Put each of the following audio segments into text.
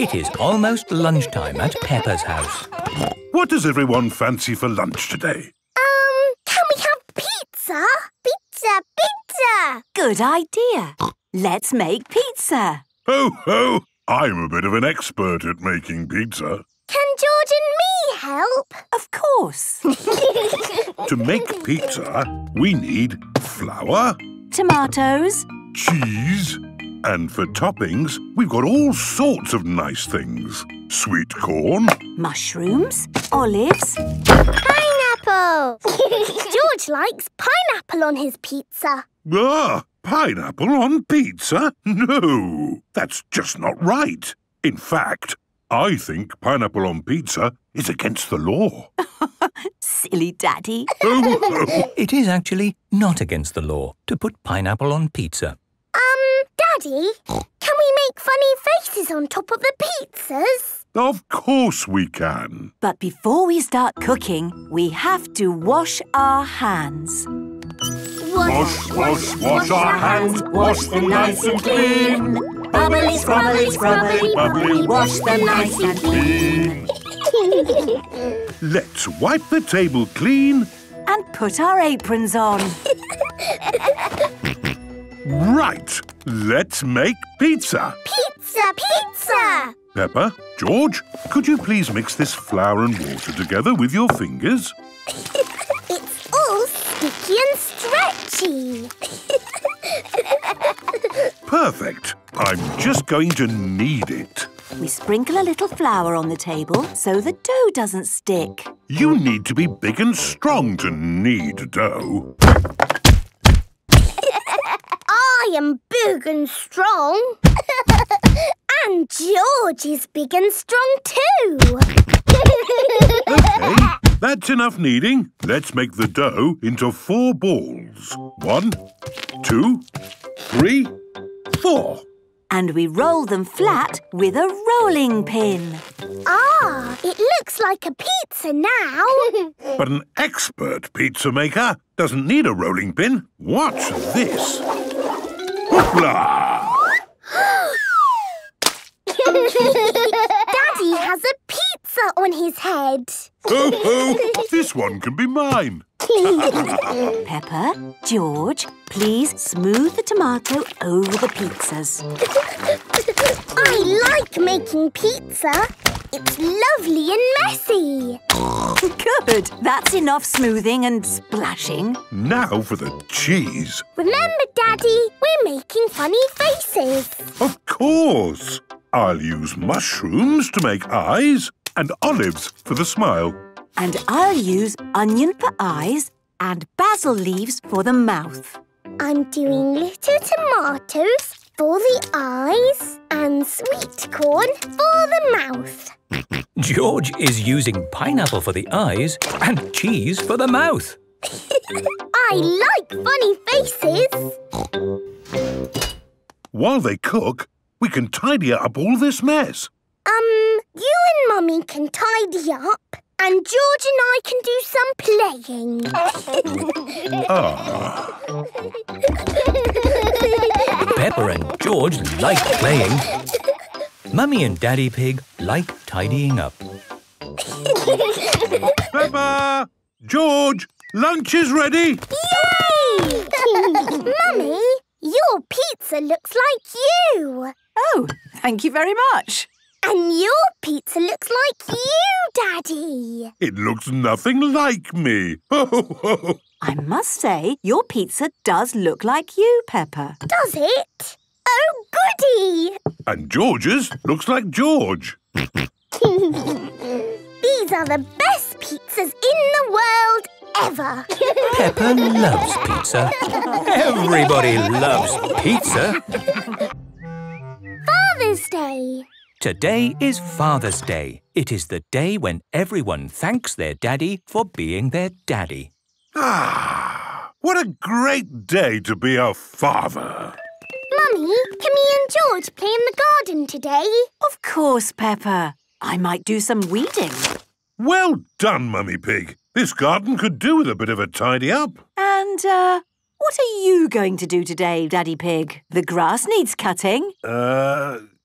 It is almost lunchtime at Peppa's house. What does everyone fancy for lunch today? Can we have pizza? Pizza, pizza! Good idea. Let's make pizza. Ho, ho! I'm a bit of an expert at making pizza. Can George and me help? Of course. To make pizza, we need flour, tomatoes, cheese, and for toppings, we've got all sorts of nice things. Sweet corn, mushrooms, olives, pineapple! George likes pineapple on his pizza. Ah, pineapple on pizza? No, that's just not right. In fact, I think pineapple on pizza is against the law. Silly Daddy. Oh, oh. It is actually not against the law to put pineapple on pizza. Daddy, can we make funny faces on top of the pizzas? Of course we can. But before we start cooking, we have to wash our hands. Wash, wash, wash our hands, wash them nice and clean. Bubbly, scrubbly, scrubbly, bubbly, wash them nice and clean. Let's wipe the table clean. And put our aprons on. Right, let's make pizza. Pizza, pizza! Peppa, George, could you please mix this flour and water together with your fingers? It's all sticky and stretchy. Perfect. I'm just going to knead it. We sprinkle a little flour on the table so the dough doesn't stick. You need to be big and strong to knead dough. I am big and strong. And George is big and strong too. OK, that's enough kneading. Let's make the dough into 4 balls. 1, 2, 3, 4. And we roll them flat with a rolling pin. Ah, it looks like a pizza now. But an expert pizza maker doesn't need a rolling pin. Watch this. Hoopla! Daddy has a pizza on his head. Ho, ho! This one can be mine. Peppa, George, please smooth the tomato over the pizzas. I like making pizza. It's lovely and messy. Good. That's enough smoothing and splashing. Now for the cheese. Remember, Daddy, we're making funny faces. Of course. I'll use mushrooms to make eyes and olives for the smile. And I'll use onion for eyes and basil leaves for the mouth. I'm doing little tomatoes for the eyes and sweet corn for the mouth. George is using pineapple for the eyes and cheese for the mouth. I like funny faces. While they cook, we can tidy up all this mess. You and Mummy can tidy up, and George and I can do some playing. Ah. Peppa and George like playing. Mummy and Daddy Pig like tidying up. Peppa! George, lunch is ready! Yay! Mummy, your pizza looks like you. Oh, thank you very much. And your pizza looks like you, Daddy. It looks nothing like me. I must say, your pizza does look like you, Peppa. Does it? Oh, goody! And George's looks like George. These are the best pizzas in the world ever. Peppa loves pizza. Everybody loves pizza. Father's Day. Today is Father's Day. It is the day when everyone thanks their daddy for being their daddy. Ah, what a great day to be a father. Mummy, can me and George play in the garden today? Of course, Peppa. I might do some weeding. Well done, Mummy Pig. This garden could do with a bit of a tidy up. And, what are you going to do today, Daddy Pig? The grass needs cutting.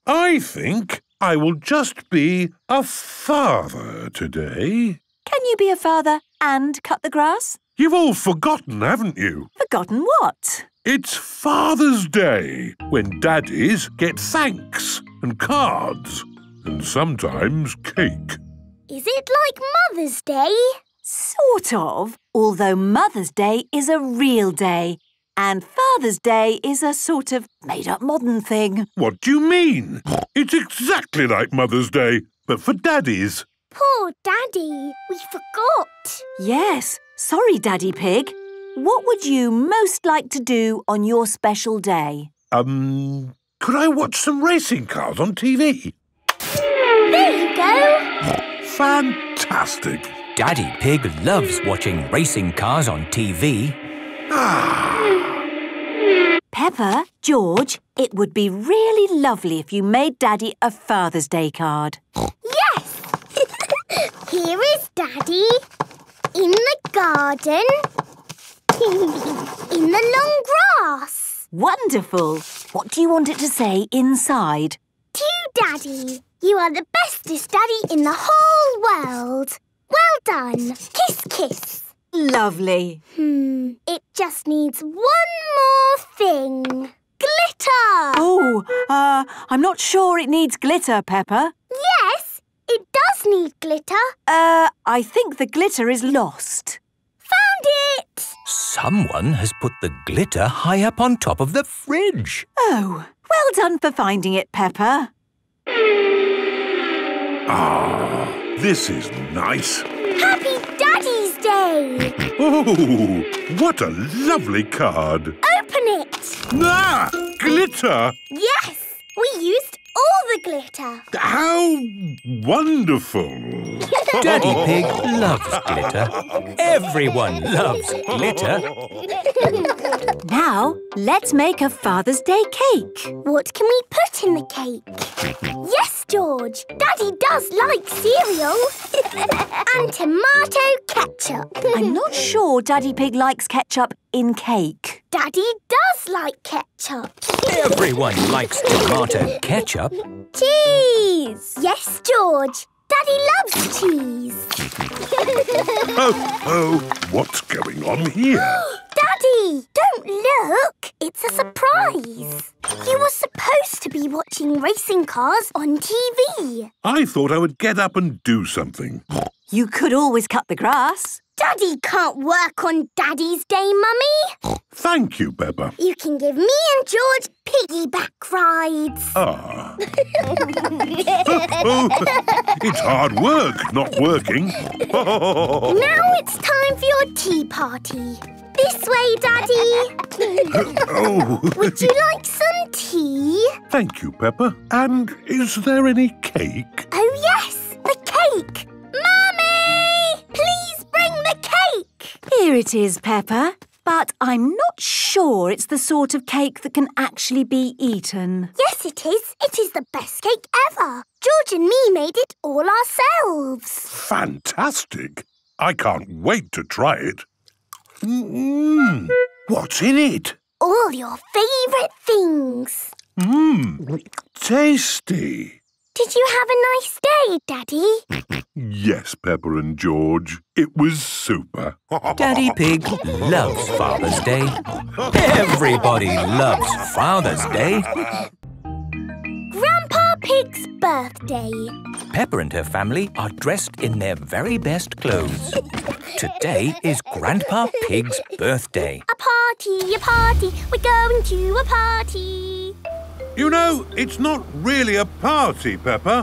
I think I will just be a father today. Can you be a father and cut the grass? You've all forgotten, haven't you? Forgotten what? It's Father's Day, when daddies get thanks and cards and sometimes cake. Is it like Mother's Day? Sort of, although Mother's Day is a real day and Father's Day is a sort of made-up modern thing. What do you mean? It's exactly like Mother's Day, but for daddies. Poor Daddy, we forgot. Yes, sorry Daddy Pig. What would you most like to do on your special day? Could I watch some racing cars on TV? There you go. Fantastic. Daddy Pig loves watching racing cars on TV. Peppa, George, it would be really lovely if you made Daddy a Father's Day card. Yes! Here is Daddy, in the garden, in the long grass. Wonderful! What do you want it to say inside? To Daddy, you are the bestest Daddy in the whole world. Well done. Kiss, kiss. Lovely. It just needs one more thing. Glitter! Oh, I'm not sure it needs glitter, Peppa. Yes, it does need glitter. I think the glitter is lost. Found it! Someone has put the glitter high up on top of the fridge. Oh, well done for finding it, Peppa. Ah, this is nice. Happy Daddy's Day! Oh, what a lovely card. Open it! Ah! Glitter! Yes! We used all the glitter. How wonderful! Daddy Pig loves glitter. Everyone loves glitter. Now, let's make a Father's Day cake. What can we put in the cake? Yes, George, Daddy does like cereal and tomato ketchup. I'm not sure Daddy Pig likes ketchup in cake. Daddy does like ketchup. Everyone likes tomato ketchup. Cheese! Yes, George. Daddy loves cheese. What's going on here? Daddy, don't look. It's a surprise. You were supposed to be watching racing cars on TV. I thought I would get up and do something. You could always cut the grass. Daddy can't work on Daddy's Day, Mummy. Thank you, Peppa. You can give me and George piggyback rides. Ah. It's hard work, not working. Now it's time for your tea party. This way, Daddy. Would you like some tea? Thank you, Peppa. And is there any cake? Oh, yes, the cake. Mummy! Please! Bring the cake! Here it is, Peppa. But I'm not sure it's the sort of cake that can actually be eaten. Yes, it is. It is the best cake ever. George and me made it all ourselves. Fantastic. I can't wait to try it. What's in it? All your favourite things. Tasty. Did you have a nice day, Daddy? Yes, Peppa and George. It was super. Daddy Pig loves Father's Day. Everybody loves Father's Day. Grandpa Pig's birthday. Peppa and her family are dressed in their very best clothes. Today is Grandpa Pig's birthday. A party, we're going to a party. You know, it's not really a party, Peppa.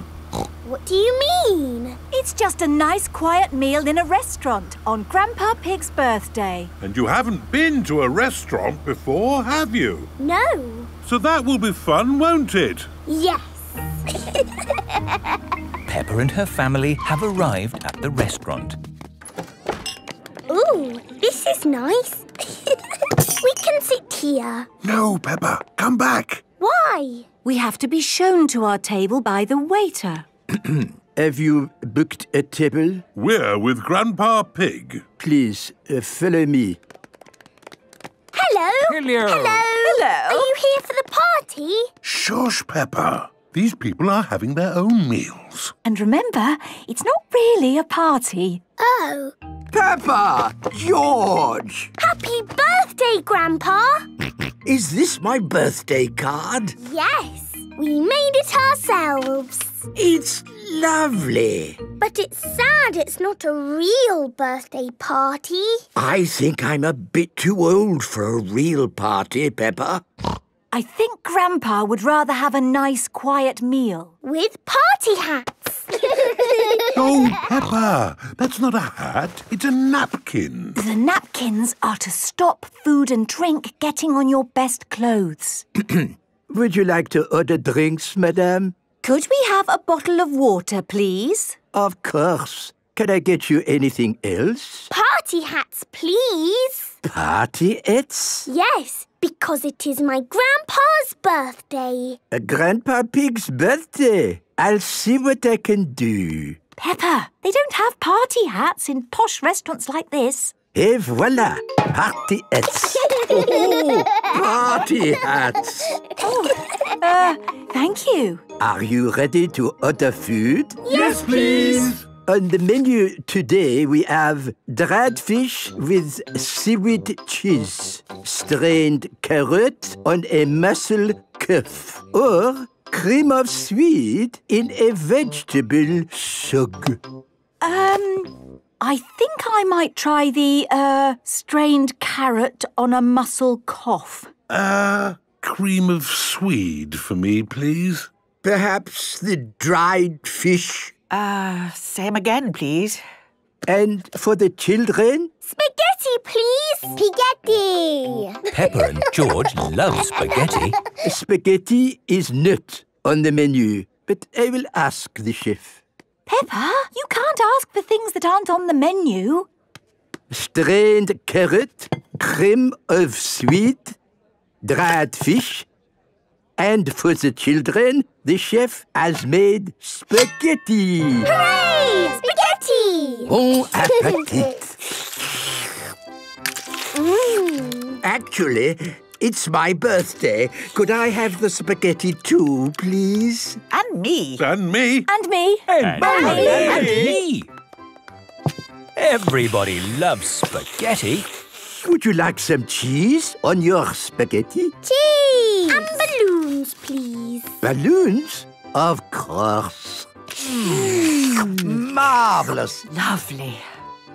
What do you mean? It's just a nice quiet meal in a restaurant on Grandpa Pig's birthday. And you haven't been to a restaurant before, have you? No. So that will be fun, won't it? Yes. Peppa and her family have arrived at the restaurant. Ooh, this is nice. We can sit here. No, Peppa, come back. Why? We have to be shown to our table by the waiter. Have you booked a table? We're with Grandpa Pig. Please, follow me. Hello. Hello. Hello. Hello. Are you here for the party? Shush, Peppa. These people are having their own meals. And remember, it's not really a party. Oh. Peppa! George! Happy birthday, Grandpa! Is this my birthday card? Yes. We made it ourselves. It's lovely. But it's sad it's not a real birthday party. I think I'm a bit too old for a real party, Peppa. I think Grandpa would rather have a nice, quiet meal. With party hats. Oh, Peppa, that's not a hat. It's a napkin. The napkins are to stop food and drink getting on your best clothes. Would you like to order drinks, madame? Could we have a bottle of water, please? Of course. Can I get you anything else? Party hats, please. Party hats? Yes, because it is my grandpa's birthday. A Grandpa Pig's birthday. I'll see what I can do. Peppa, they don't have party hats in posh restaurants like this. Et voilà! Party hats! Oh, party hats! Thank you. Are you ready to order food? Yes, please! On the menu today we have dried fish with seaweed cheese, strained carrot on a mussel cuff, or cream of sweet in a vegetable sog. I think I might try the, strained carrot on a mussel cough. Cream of swede for me, please. Perhaps the dried fish? Same again, please. And for the children? Spaghetti, please! Spaghetti! Peppa and George love spaghetti. Spaghetti is not on the menu, but I will ask the chef. Peppa, you can't ask for things that aren't on the menu. Strained carrot, cream of sweet, dried fish. And for the children, the chef has made spaghetti. Hooray! Spaghetti! Bon appetit. Actually, it's my birthday. Could I have the spaghetti too, please? And me. And me. And me. And me. And me. Everybody loves spaghetti. Would you like some cheese on your spaghetti? Cheese! And balloons, please. Balloons? Of course. Marvellous. Lovely.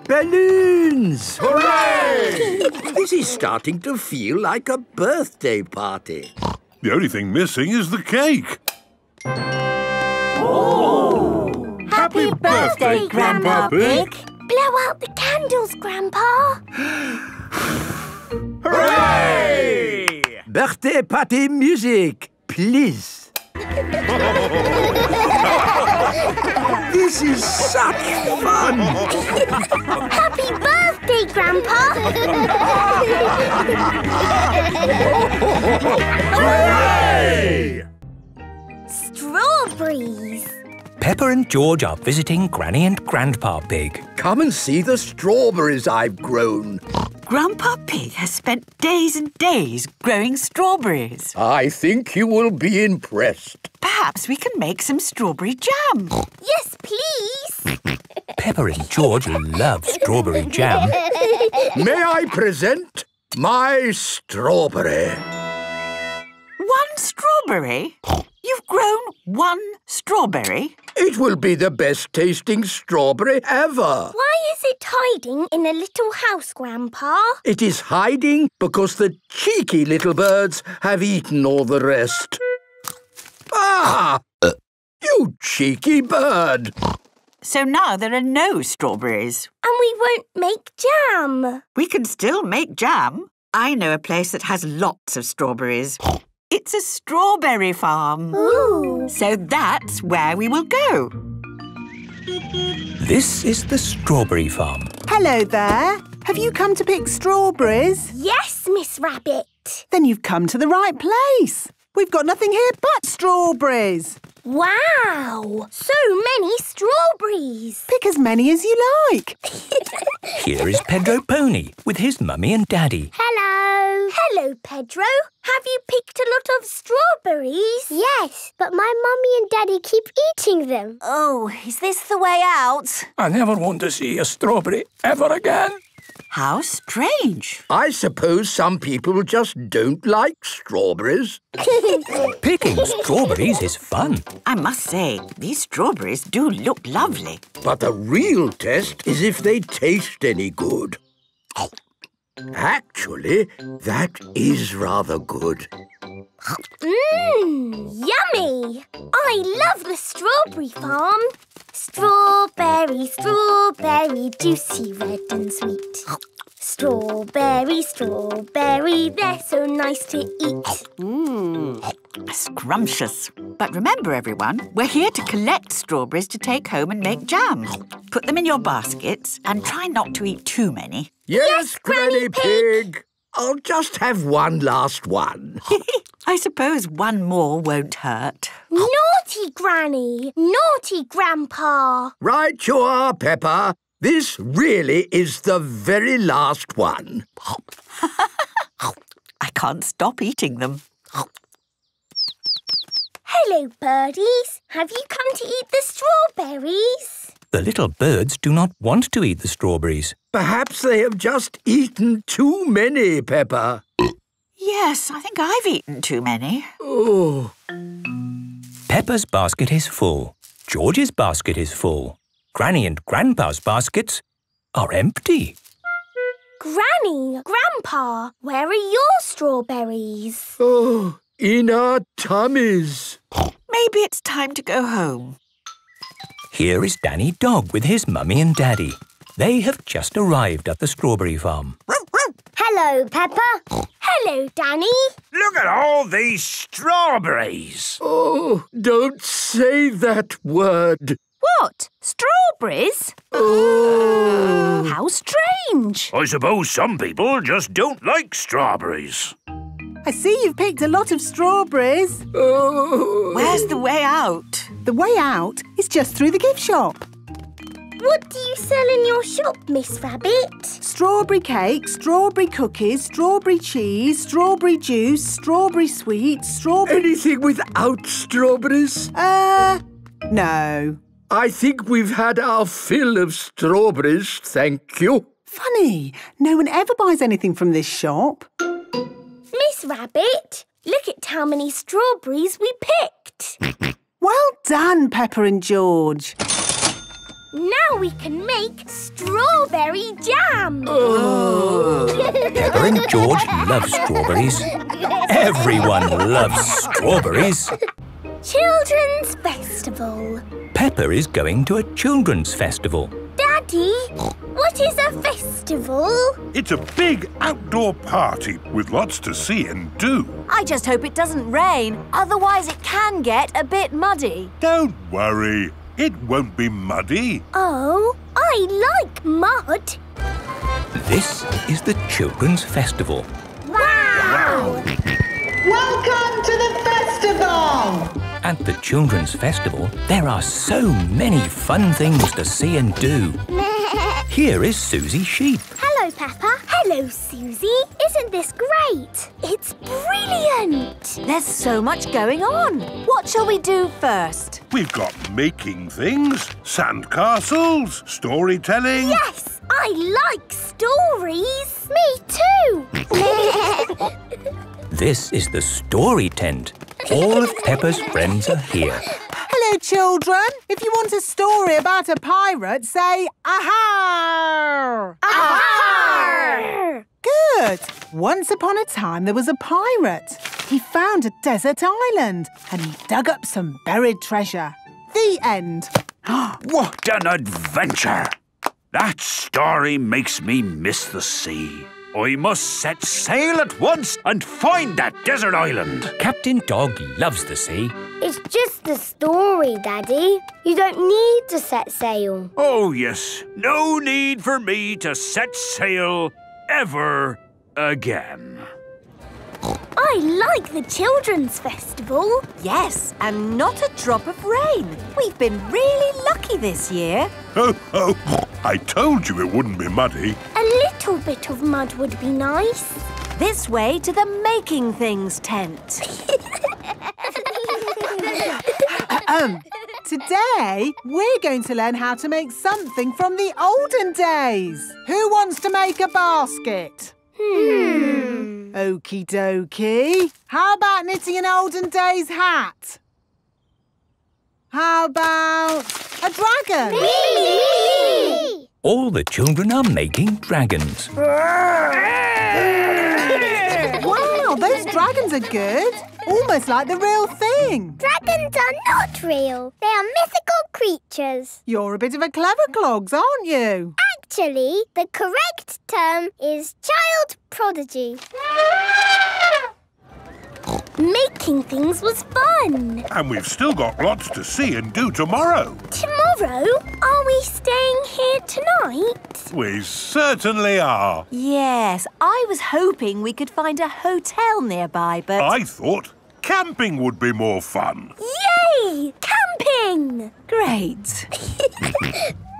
Balloons! Hooray! This is starting to feel like a birthday party. The only thing missing is the cake. Oh! Happy birthday, Grandpa Pig! Blow out the candles, Grandpa! Hooray! Birthday party music, please. This is such fun! Happy birthday, Grandpa! Hooray! Strawberries! Peppa and George are visiting Granny and Grandpa Pig. Come and see the strawberries I've grown. Grandpa Pig has spent days and days growing strawberries. I think you will be impressed. Perhaps we can make some strawberry jam. Yes, please. Peppa and George love strawberry jam. May I present my strawberry? One strawberry? You've grown one strawberry? It will be the best-tasting strawberry ever. Why is it hiding in a little house, Grandpa? It is hiding because the cheeky little birds have eaten all the rest. Ah! You cheeky bird! So now there are no strawberries. And we won't make jam. We can still make jam. I know a place that has lots of strawberries. It's a strawberry farm. Ooh. So that's where we will go. This is the strawberry farm. Hello there. Have you come to pick strawberries? Yes, Miss Rabbit. Then you've come to the right place. We've got nothing here but strawberries. Wow! So many strawberries! Pick as many as you like. Here is Pedro Pony with his mummy and daddy. Hello! Hello, Pedro. Have you picked a lot of strawberries? Yes, but my mummy and daddy keep eating them. Oh, is this the way out? I never want to see a strawberry ever again. How strange. I suppose some people just don't like strawberries. Picking strawberries is fun. I must say, these strawberries do look lovely. But the real test is if they taste any good. Actually, that is rather good. Mmm, yummy! I love the strawberry farm. Strawberry, strawberry, juicy, red and sweet. Strawberry, strawberry, they're so nice to eat. Mmm, scrumptious. But remember, everyone, we're here to collect strawberries to take home and make jam. Put them in your baskets and try not to eat too many. Yes, Granny Pig! I'll just have one last one. I suppose one more won't hurt. Naughty Granny! Naughty Grandpa! Right you are, Peppa. This really is the very last one. I can't stop eating them. Hello, birdies. Have you come to eat the strawberries? The little birds do not want to eat the strawberries. Perhaps they have just eaten too many, Peppa. Yes, I think I've eaten too many. Oh. Peppa's basket is full. George's basket is full. Granny and Grandpa's baskets are empty. Granny, Grandpa, where are your strawberries? Oh, in our tummies. Maybe it's time to go home. Here is Danny Dog with his mummy and daddy. They have just arrived at the strawberry farm. Hello, Peppa. Hello, Danny. Look at all these strawberries. Oh, don't say that word. What? Strawberries? Oh. How strange. I suppose some people just don't like strawberries. I see you've picked a lot of strawberries. Oh. Where's the way out? The way out is just through the gift shop. What do you sell in your shop, Miss Rabbit? Strawberry cake, strawberry cookies, strawberry cheese, strawberry juice, strawberry sweets, strawberry... Anything without strawberries? No. I think we've had our fill of strawberries, thank you. Funny, no one ever buys anything from this shop. Miss Rabbit, look at how many strawberries we picked. Well done, Peppa and George. Now we can make strawberry jam. Oh. Peppa and George love strawberries. Everyone loves strawberries. Children's Festival. Peppa is going to a children's festival. Daddy, what is a festival? It's a big outdoor party with lots to see and do. I just hope it doesn't rain, otherwise it can get a bit muddy. Don't worry, it won't be muddy. Oh, I like mud. This is the Children's Festival. Wow! Welcome to the festival! At the Children's Festival, there are so many fun things to see and do. Here is Susie Sheep. Hello, Peppa. Hello, Susie. Isn't this great? It's brilliant. There's so much going on. What shall we do first? We've got making things, sand castles, storytelling. Yes, I like stories. Me too. This is the story tent. All of Peppa's friends are here. Hello, children. If you want a story about a pirate, say, ahar! Ahar! Good. Once upon a time, there was a pirate. He found a desert island and he dug up some buried treasure. The end. What an adventure! That story makes me miss the sea. I must set sail at once and find that desert island. Captain Dog loves the sea. It's just the story, Daddy. You don't need to set sail. Oh, yes. No need for me to set sail ever again. I like the children's festival. Yes, and not a drop of rain. We've been really lucky this year. Oh, I told you it wouldn't be muddy. A little bit of mud would be nice. This way to the Making Things tent. Today, we're going to learn how to make something from the olden days. Who wants to make a basket? Okie dokie. How about knitting an olden days hat? How about a dragon? Me! All the children are making dragons. Wow, those dragons are good. Almost like the real thing. Dragons are not real. They are mythical creatures. You're a bit of a clever clogs, aren't you? Actually, the correct term is child prodigy. Making things was fun. And we've still got lots to see and do tomorrow. Tomorrow? Are we staying here tonight? We certainly are. Yes, I was hoping we could find a hotel nearby, but... I thought camping would be more fun. Yay! Camping! Great.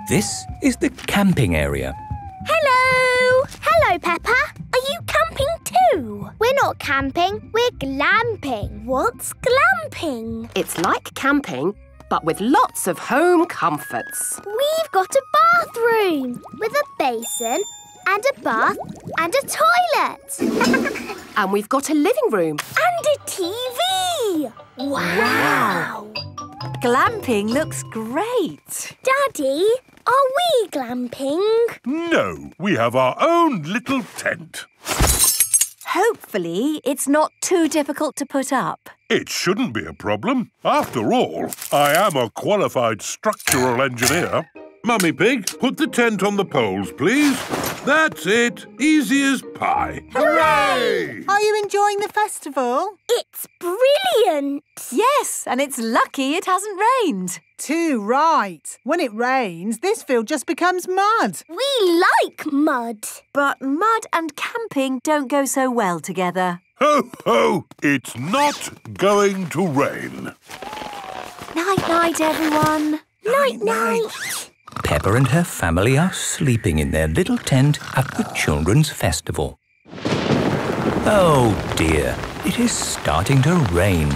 This is the camping area. Hello! Hello, Peppa. Are you camping too? We're not camping, we're glamping. What's glamping? It's like camping, but with lots of home comforts. We've got a bathroom with a basin and a bath and a toilet. And we've got a living room. And a TV! Wow! Glamping looks great. Daddy, are we glamping? No, we have our own little tent. Hopefully it's not too difficult to put up. It shouldn't be a problem. After all, I am a qualified structural engineer. Mummy Pig, put the tent on the poles, please. That's it. Easy as pie. Hooray! Are you enjoying the festival? It's brilliant. Yes, and it's lucky it hasn't rained. Too right. When it rains, this field just becomes mud. We like mud. But mud and camping don't go so well together. Ho, ho! It's not going to rain. Night-night, everyone. Night-night. Peppa and her family are sleeping in their little tent at the children's festival. Oh dear, it is starting to rain.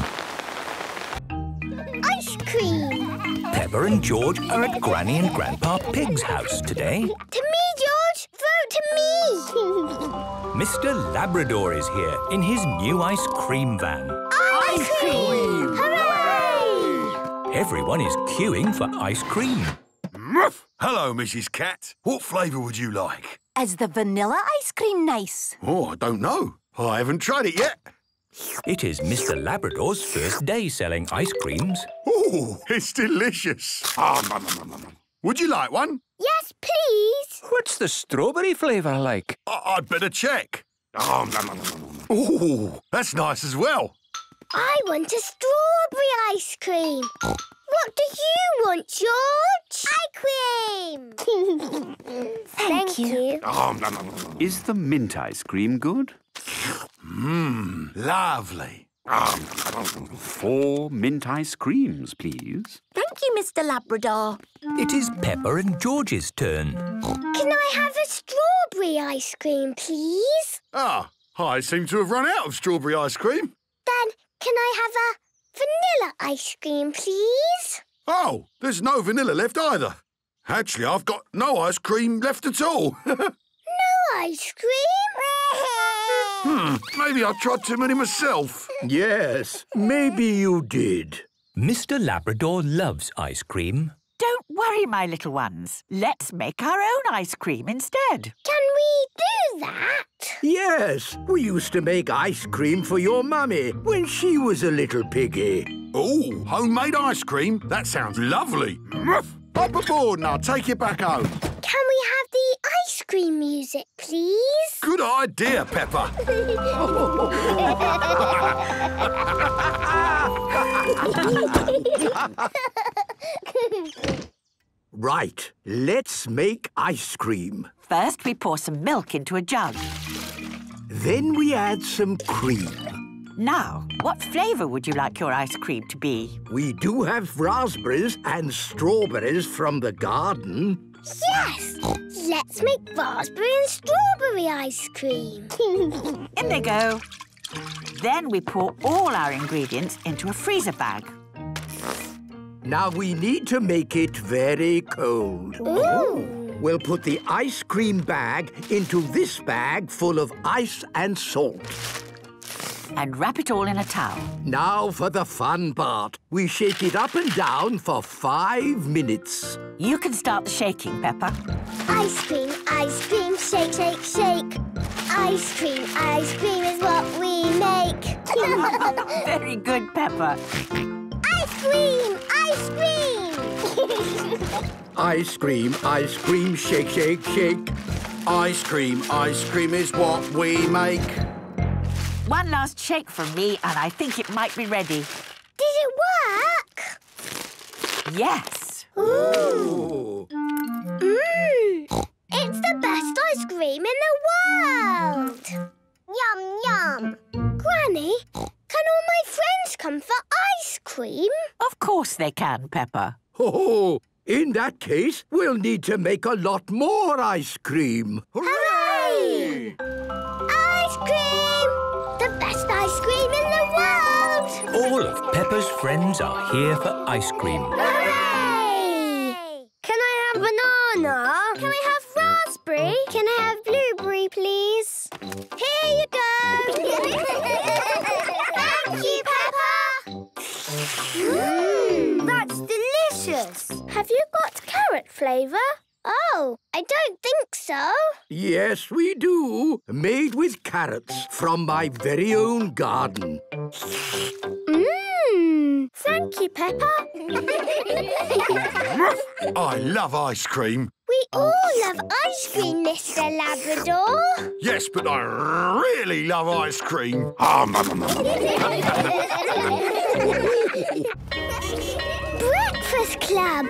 Ice cream! Peppa and George are at Granny and Grandpa Pig's house today. To me, George! Vote to me! Mr. Labrador is here in his new ice cream van. Ice cream! Hooray! Everyone is queuing for ice cream. Hello, Mrs. Cat. What flavour would you like? Is the vanilla ice cream nice? Oh, I don't know. I haven't tried it yet. It is Mr. Labrador's first day selling ice creams. Oh, it's delicious. Oh, nom, nom, nom, nom. Would you like one? Yes, please. What's the strawberry flavour like? I'd better check. Oh, nom, nom, nom, nom. Oh, that's nice as well. I want a strawberry ice cream. What do you want, George? Ice cream! Thank you. Oh, nom, nom, nom, nom. Is the mint ice cream good? Mmm, lovely. Oh, nom, nom, nom. 4 mint ice creams, please. Thank you, Mr. Labrador. It is Peppa and George's turn. Can I have a strawberry ice cream, please? Ah, I seem to have run out of strawberry ice cream. Then can I have a vanilla ice cream, please? Oh, there's no vanilla left either. Actually, I've got no ice cream left at all. No ice cream? Maybe I tried too many myself. Yes, maybe you did. Mr. Labrador loves ice cream. Don't worry, my little ones. Let's make our own ice cream instead. Can we do that? Yes, we used to make ice cream for your mummy when she was a little piggy. Oh, homemade ice cream? That sounds lovely. Up aboard and I'll take you back home. Can we have the ice cream music, please? Good idea, Peppa. Right, let's make ice cream. First, we pour some milk into a jug. Then we add some cream. Now, what flavour would you like your ice cream to be? We do have raspberries and strawberries from the garden. Yes! Let's make raspberry and strawberry ice cream. In they go. Then we pour all our ingredients into a freezer bag. Now we need to make it very cold. Ooh. We'll put the ice cream bag into this bag full of ice and salt. And wrap it all in a towel. Now for the fun part. We shake it up and down for 5 minutes. You can start the shaking, Peppa. Ice cream, shake, shake, shake. Ice cream is what we make. Very good, Peppa. Ice cream, ice cream! Ice cream, shake, shake, shake. Ice cream is what we make. One last shake from me and I think it might be ready. Did it work? Yes. Ooh. Mmm. It's the best ice cream in the world. Yum, yum. Granny, can all my friends come for ice cream? Of course they can, Peppa. Oh, in that case, we'll need to make a lot more ice cream. Hooray! Ice cream! The best ice cream in the world! All of Peppa's friends are here for ice cream. Hooray! Can I have banana? Can I have raspberry? Can I have blueberry, please? Here you go! Thank you, Peppa! Mmm, that's delicious! Have you got carrot flavour? Oh, I don't think so. Yes, we do. Made with carrots from my very own garden. Mmm, thank you, Peppa. I love ice cream. We all love ice cream, Mr. Labrador. Yes, but I really love ice cream. Breakfast Club.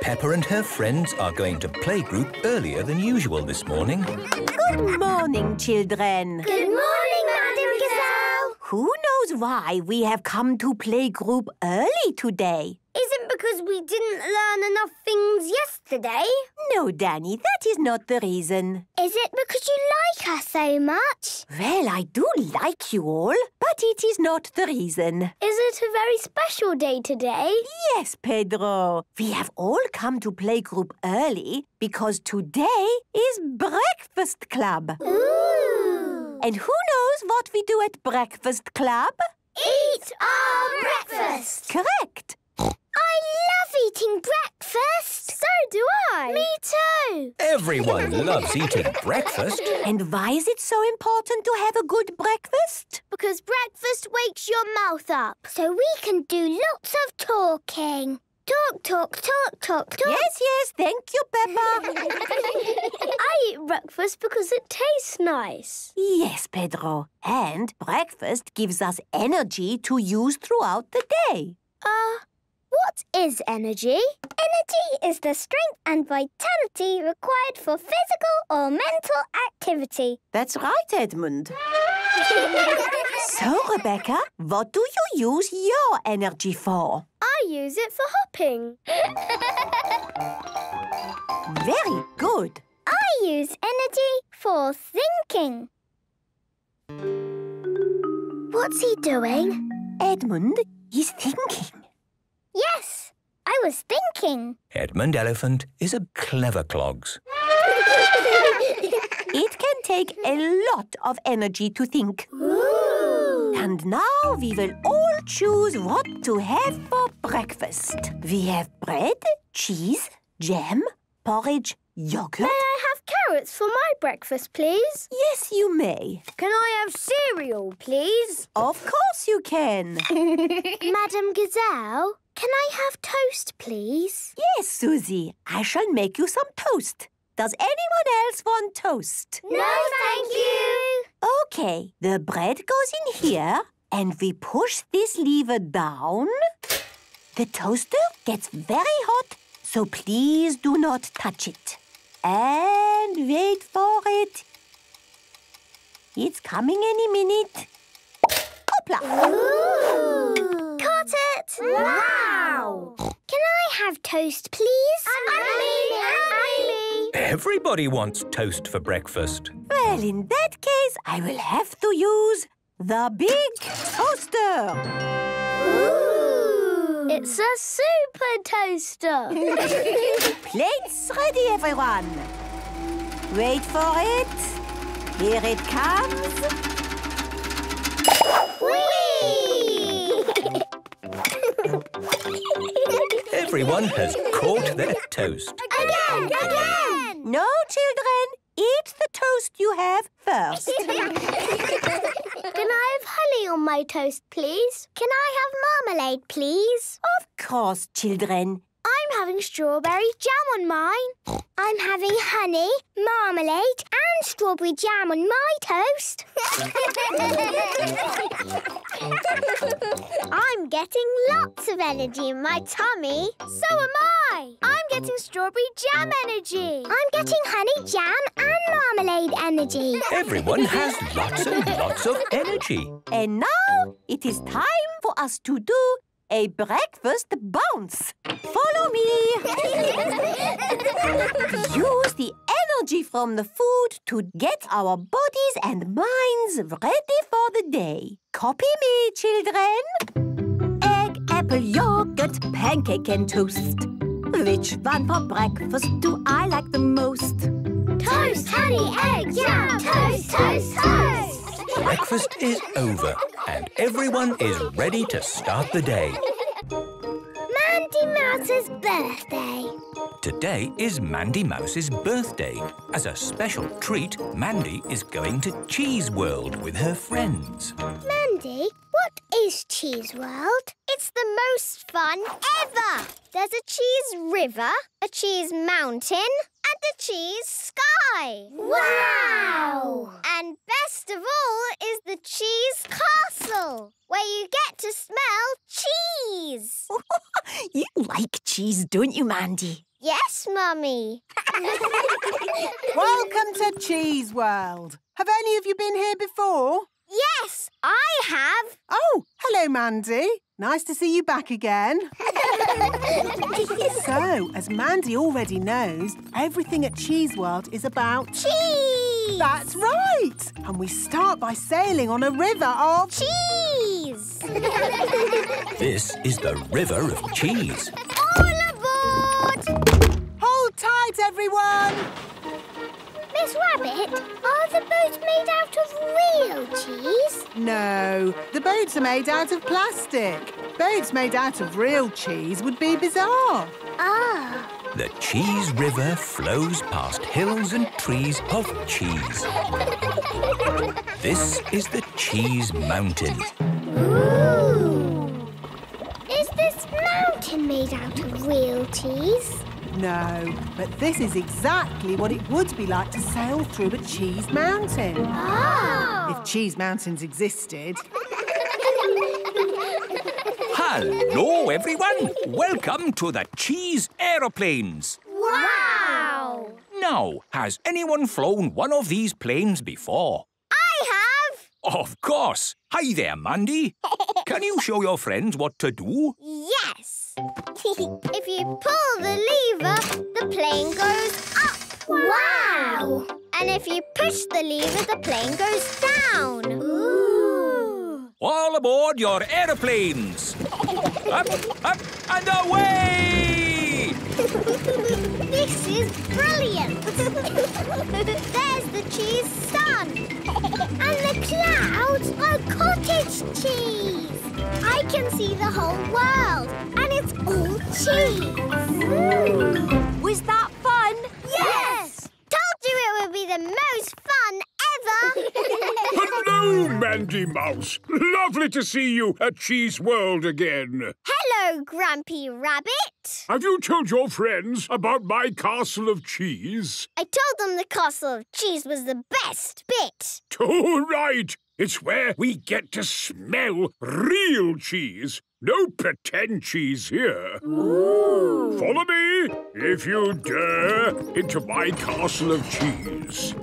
Peppa and her friends are going to playgroup earlier than usual this morning. Good morning, children. Good morning, Madame Gazelle. Who knows why we have come to playgroup early today? Isn't because we didn't learn enough things yesterday? No, Danny, that is not the reason. Is it because you like us so much? Well, I do like you all, but it is not the reason. Is it a very special day today? Yes, Pedro. We have all come to playgroup early because today is Breakfast Club. Ooh! And who knows what we do at Breakfast Club? Eat our breakfast! Correct! I love eating breakfast. So do I. Me too. Everyone loves eating breakfast. And why is it so important to have a good breakfast? Because breakfast wakes your mouth up. So we can do lots of talking. Talk, talk, talk, talk, talk. Yes, yes, thank you, Peppa. I eat breakfast because it tastes nice. Yes, Pedro. And breakfast gives us energy to use throughout the day. What is energy? Energy is the strength and vitality required for physical or mental activity. That's right, Edmund. So, Rebecca, what do you use your energy for? I use it for hopping. Very good. I use energy for thinking. What's he doing? Edmund, he's thinking. Yes, I was thinking. Edmund Elephant is a clever clogs. It can take a lot of energy to think. Ooh. And now we will all choose what to have for breakfast. We have bread, cheese, jam, porridge, yogurt. May I have carrots for my breakfast, please? Yes, you may. Can I have cereal, please? Of course you can. Madame Gazelle, can I have toast, please? Yes, Susie. I shall make you some toast. Does anyone else want toast? No, thank you. OK, the bread goes in here and we push this lever down. The toaster gets very hot, so please do not touch it. And wait for it. It's coming any minute. Hoopla! Ooh. Caught it! Wow! Can I have toast, please? And me. Everybody wants toast for breakfast. Well, in that case, I will have to use the big toaster. Ooh! It's a super toaster. Plates ready, everyone. Wait for it. Here it comes. Whee! Everyone has caught their toast. Again! No, children. Eat the toast you have first. Can I have honey on my toast, please? Can I have marmalade, please? Of course, children. I'm having strawberry jam on mine. I'm having honey, marmalade and strawberry jam on my toast. I'm getting lots of energy in my tummy. So am I. I'm getting strawberry jam energy. I'm getting honey jam and marmalade energy. Everyone has lots and lots of energy. And now it is time for us to do a breakfast bounce. Follow me. Use the energy from the food to get our bodies and minds ready for the day. Copy me, children. Egg, apple, yogurt, pancake and toast. Which one for breakfast do I like the most? Toast, honey, egg, jam. Toast, toast, toast. Breakfast is over and everyone is ready to start the day. Mandy Mouse's birthday. Today is Mandy Mouse's birthday. As a special treat, Mandy is going to Cheese World with her friends. Mandy, what is Cheese World? It's the most fun ever. There's a cheese river, a cheese mountain, and a cheese sky. Wow! And best of all is the cheese castle, where you get to smell cheese. You like cheese, don't you, Mandy? Yes, Mummy. Welcome to Cheese World. Have any of you been here before? Yes, I have. Oh, hello, Mandy. Nice to see you back again. So, as Mandy already knows, everything at Cheese World is about... cheese! That's right! And we start by sailing on a river of... cheese! This is the river of cheese. All aboard! Hold tight, everyone! Miss Rabbit, are the boats made out of real cheese? No, the boats are made out of plastic. Boats made out of real cheese would be bizarre. Ah. The cheese river flows past hills and trees of cheese. This is the cheese mountain. Ooh. Is this mountain made out of real cheese? No, but this is exactly what it would be like to sail through a cheese mountain. Oh. If cheese mountains existed. Hello, everyone. Welcome to the cheese aeroplanes. Wow! Now, has anyone flown one of these planes before? I have. Of course. Hi there, Mandy. Can you show your friends what to do? Yes. If you pull the lever, the plane goes up. Wow! And if you push the lever, the plane goes down. Ooh! All aboard your aeroplanes! Up, up and away! This is brilliant! There's the cheese sun. And the clouds are cottage cheese. I can see the whole world, and it's all cheese. Ooh. Was that fun? Yes! Told you it would be the most fun ever! Hello, Mandy Mouse. Lovely to see you at Cheese World again. Hello, Grumpy Rabbit. Have you told your friends about my castle of cheese? I told them the castle of cheese was the best bit. Too right! It's where we get to smell real cheese. No pretend cheese here. Ooh. Follow me, if you dare, into my castle of cheese.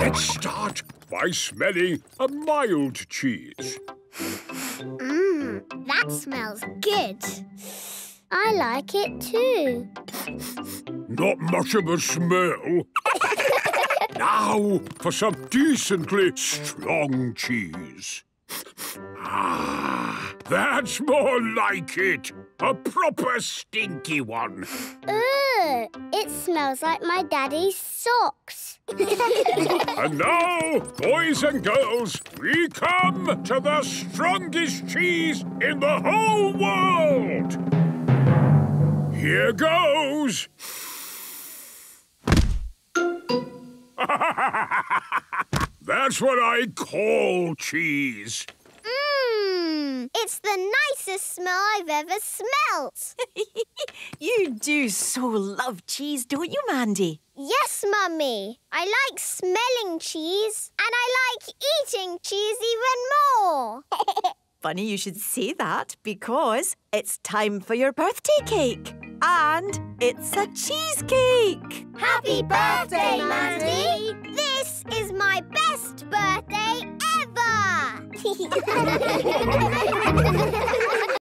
Let's start by smelling a mild cheese. Mmm, that smells good. I like it too. Not much of a smell. Now for some decently strong cheese. Ah, that's more like it. A proper stinky one. Ugh, it smells like my daddy's socks. And now, boys and girls, we come to the strongest cheese in the whole world. Here goes. That's what I call cheese. Mmm, it's the nicest smell I've ever smelt. You do so love cheese, don't you, Mandy? Yes, Mummy. I like smelling cheese and I like eating cheese even more. Funny you should say that because it's time for your birthday cake. And it's a cheesecake! Happy birthday, Mandy! This is my best birthday ever!